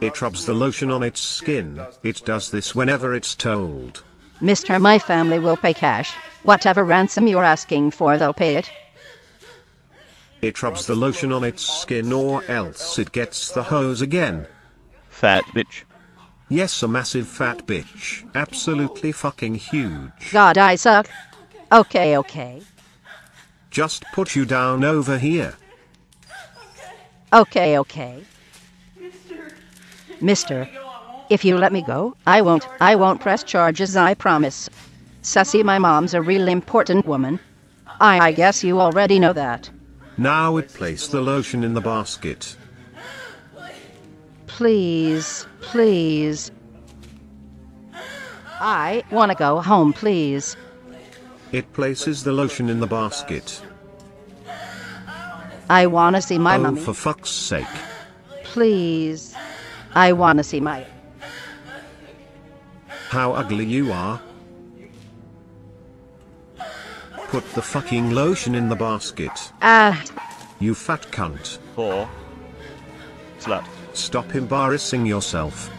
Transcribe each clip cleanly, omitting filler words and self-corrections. It rubs the lotion on its skin. It does this whenever it's told. Mister, my family will pay cash. Whatever ransom you're asking for, they'll pay it. It rubs the lotion on its skin or else it gets the hose again. Fat bitch. Yes, a massive fat bitch. Absolutely fucking huge. God, I suck. Okay, okay. Just put you down over here. Okay, okay. Mister, if you let me go, I won't press charges, I promise. Sussy, my mom's a real important woman. I guess you already know that. Now it placed the lotion in the basket. Please, please. I wanna go home, please. It places the lotion in the basket. I wanna see my mummy. Oh, for fuck's sake. Please. I wanna see my... How ugly you are. Put the fucking lotion in the basket. Ah. You fat cunt. Whore. Slut. Stop embarrassing yourself.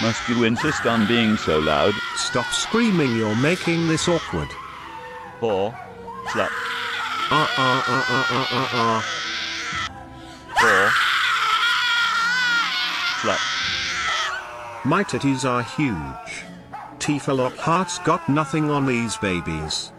Must you insist on being so loud? Stop screaming, you're making this awkward. Whore. Slut. Whore. Slut. My titties are huge. Tifa Lockhart's got nothing on these babies.